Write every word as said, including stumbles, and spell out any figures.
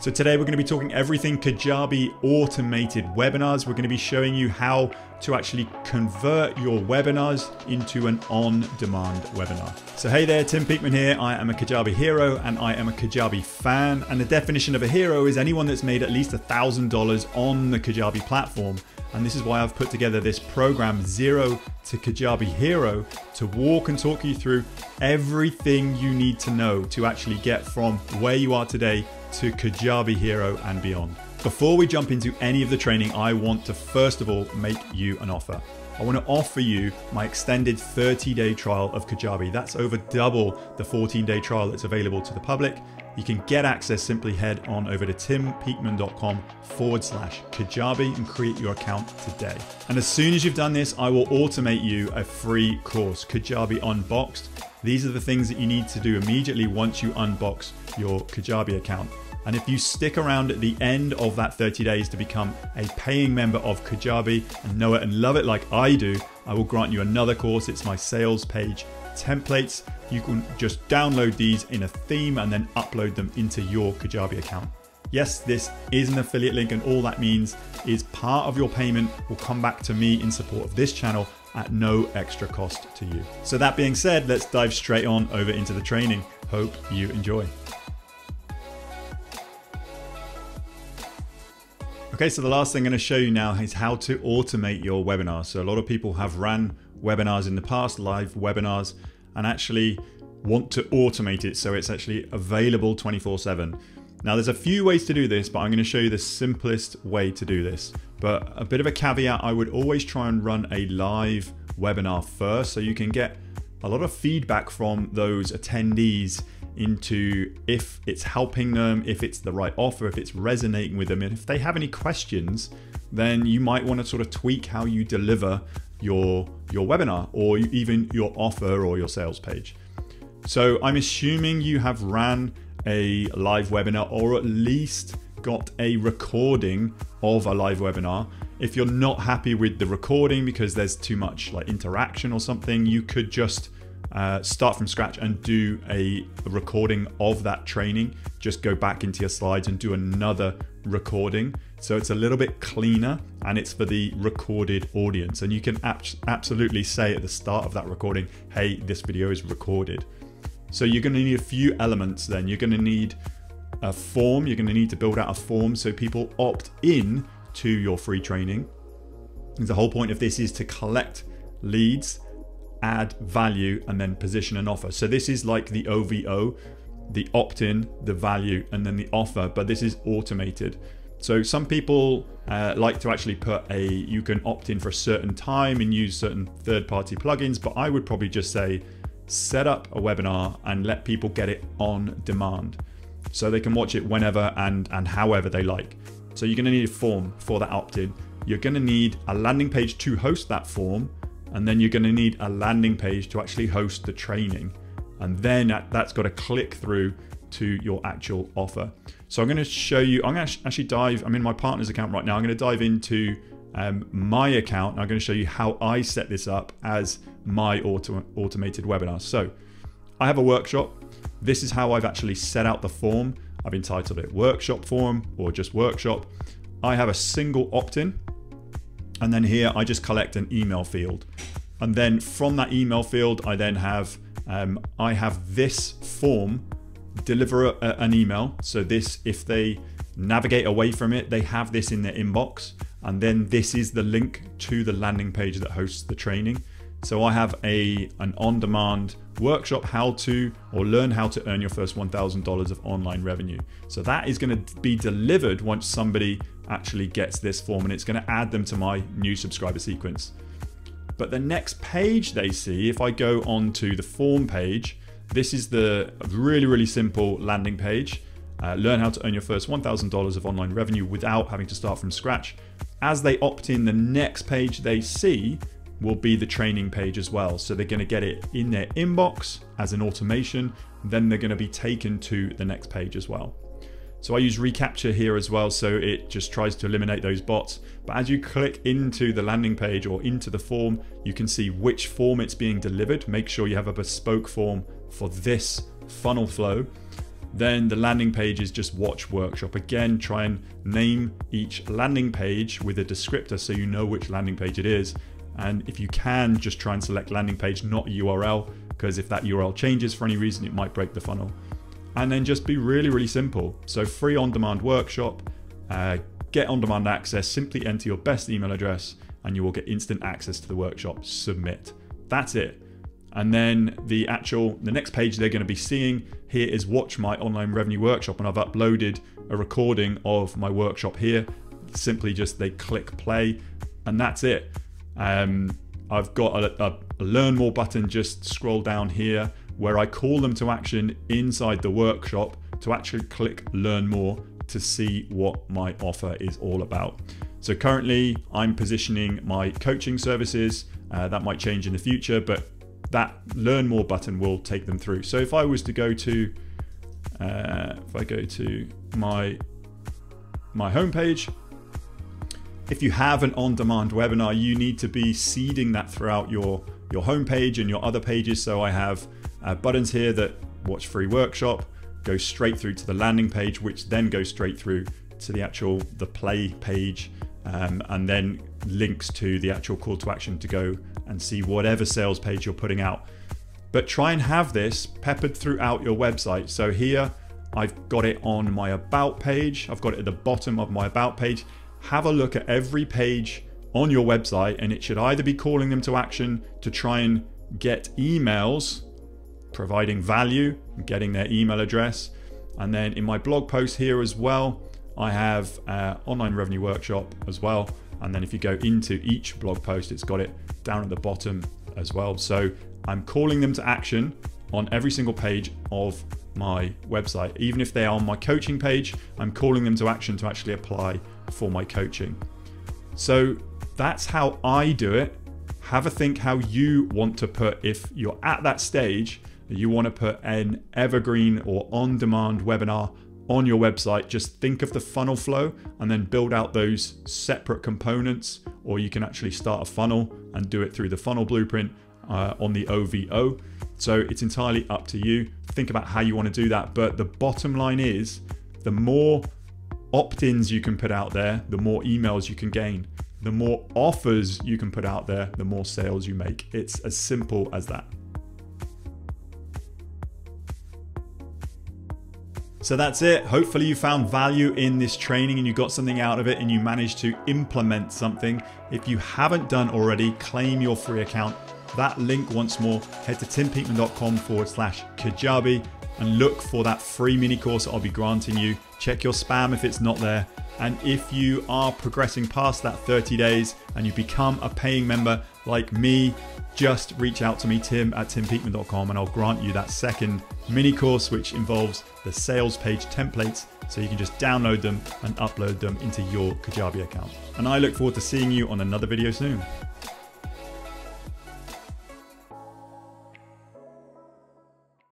So today we're going to be talking everything Kajabi automated webinars. We're going to be showing you how to actually convert your webinars into an on-demand webinar. So hey there, Tim Peakman here. I am a Kajabi hero and I am a Kajabi fan. And the definition of a hero is anyone that's made at least one thousand dollars on the Kajabi platform. And this is why I've put together this program, Zero to Kajabi Hero, to walk and talk you through everything you need to know to actually get from where you are today to Kajabi Hero and beyond. Before we jump into any of the training, I want to first of all make you an offer. I want to offer you my extended thirty day trial of Kajabi. That's over double the fourteen day trial that's available to the public. You can get access, simply head on over to timpeakman.com forward slash Kajabi and create your account today. And as soon as you've done this, I will automate you a free course, Kajabi Unboxed. These are the things that you need to do immediately once you unbox your Kajabi account. And if you stick around at the end of that thirty days to become a paying member of Kajabi and know it and love it like I do, I will grant you another course. It's my sales page templates. You can just download these in a theme and then upload them into your Kajabi account. Yes, this is an affiliate link, and all that means is part of your payment will come back to me in support of this channel at no extra cost to you. So that being said, let's dive straight on over into the training. Hope you enjoy. Okay, so the last thing I'm going to show you now is how to automate your webinar. So a lot of people have ran webinars in the past, live webinars, and actually want to automate it so it's actually available twenty-four seven. Now there's a few ways to do this, but I'm going to show you the simplest way to do this. But a bit of a caveat, I would always try and run a live webinar first so you can get a lot of feedback from those attendees into if it's helping them, if it's the right offer, if it's resonating with them. And if they have any questions, then you might want to sort of tweak how you deliver your, your webinar or even your offer or your sales page. So I'm assuming you have ran a live webinar or at least got a recording of a live webinar. If you're not happy with the recording because there's too much like interaction or something, you could just Uh, start from scratch and do a recording of that training. Just go back into your slides and do another recording. So it's a little bit cleaner and it's for the recorded audience. And you can absolutely say at the start of that recording, hey, this video is recorded. So you're going to need a few elements then. You're going to need a form. You're going to need to build out a form so people opt in to your free training. And the whole point of this is to collect leads, add value, and then position an offer. So this is like the O V O, the opt-in, the value, and then the offer, but this is automated. So some people uh, like to actually put a, you can opt in for a certain time and use certain third-party plugins, but I would probably just say, set up a webinar and let people get it on demand. So they can watch it whenever and, and however they like. So you're gonna need a form for that opt-in. You're gonna need a landing page to host that form, and then you're going to need a landing page to actually host the training. And then that, that's got to click through to your actual offer. So I'm going to show you, I'm going to actually dive, I'm in my partner's account right now. I'm going to dive into um, my account. And I'm going to show you how I set this up as my auto, automated webinar. So I have a workshop. This is how I've actually set out the form. I've entitled it workshop form or just workshop. I have a single opt-in. And then here I just collect an email field. And then from that email field, I then have, um, I have this form deliver a, an email. So this, if they navigate away from it, they have this in their inbox. And then this is the link to the landing page that hosts the training. So I have a, an on-demand workshop, how to, or learn how to earn your first one thousand dollars of online revenue. So that is gonna be delivered once somebody actually gets this form, and it's gonna add them to my new subscriber sequence. But the next page they see, if I go on to the form page, this is the really, really simple landing page. Uh, learn how to earn your first one thousand dollars of online revenue without having to start from scratch. As they opt in, the next page they see will be the training page as well. So they're gonna get it in their inbox as an automation, then they're gonna be taken to the next page as well. So I use ReCAPTCHA here as well, so it just tries to eliminate those bots. But as you click into the landing page or into the form, you can see which form it's being delivered. Make sure you have a bespoke form for this funnel flow. Then the landing page is just watch workshop. Again, try and name each landing page with a descriptor so you know which landing page it is. And if you can, just try and select landing page, not U R L, because if that U R L changes for any reason, it might break the funnel. And then just be really, really simple. So free on-demand workshop, uh, get on-demand access, simply enter your best email address and you will get instant access to the workshop, submit. That's it. And then the actual, the next page they're going to be seeing here is watch my online revenue workshop. And I've uploaded a recording of my workshop here. Simply just they click play and that's it. Um, I've got a, a, a learn more button, just scroll down here where I call them to action inside the workshop to actually click learn more to see what my offer is all about. So currently I'm positioning my coaching services. Uh, that might change in the future, but that learn more button will take them through. So if I was to go to, uh, if I go to my, my homepage, if you have an on-demand webinar, you need to be seeding that throughout your, your homepage and your other pages. So I have uh, buttons here that watch free workshop, go straight through to the landing page, which then goes straight through to the actual, the play page, um, and then links to the actual call to action to go and see whatever sales page you're putting out. But try and have this peppered throughout your website. So here I've got it on my about page. I've got it at the bottom of my about page. Have a look at every page on your website and it should either be calling them to action to try and get emails, providing value, getting their email address. And then in my blog post here as well, I have uh, online revenue workshop as well. And then if you go into each blog post, it's got it down at the bottom as well. So I'm calling them to action on every single page of my website. Even if they are on my coaching page, I'm calling them to action to actually apply for my coaching. So that's how I do it. Have a think how you want to put, if you're at that stage, you want to put an evergreen or on-demand webinar on your website. Just think of the funnel flow and then build out those separate components, or you can actually start a funnel and do it through the funnel blueprint uh, on the O V O. So it's entirely up to you. Think about how you want to do that. But the bottom line is the more opt-ins you can put out there, the more emails you can gain. The more offers you can put out there, the more sales you make. It's as simple as that. So that's it. Hopefully you found value in this training and you got something out of it and you managed to implement something. If you haven't done already, claim your free account. That link once more, head to timpeakman.com forward slash Kajabi and look for that free mini course I'll be granting you. Check your spam if it's not there. And if you are progressing past that thirty days and you become a paying member like me, just reach out to me, Tim at tim peakman dot com, and I'll grant you that second mini course, which involves the sales page templates. So you can just download them and upload them into your Kajabi account. And I look forward to seeing you on another video soon.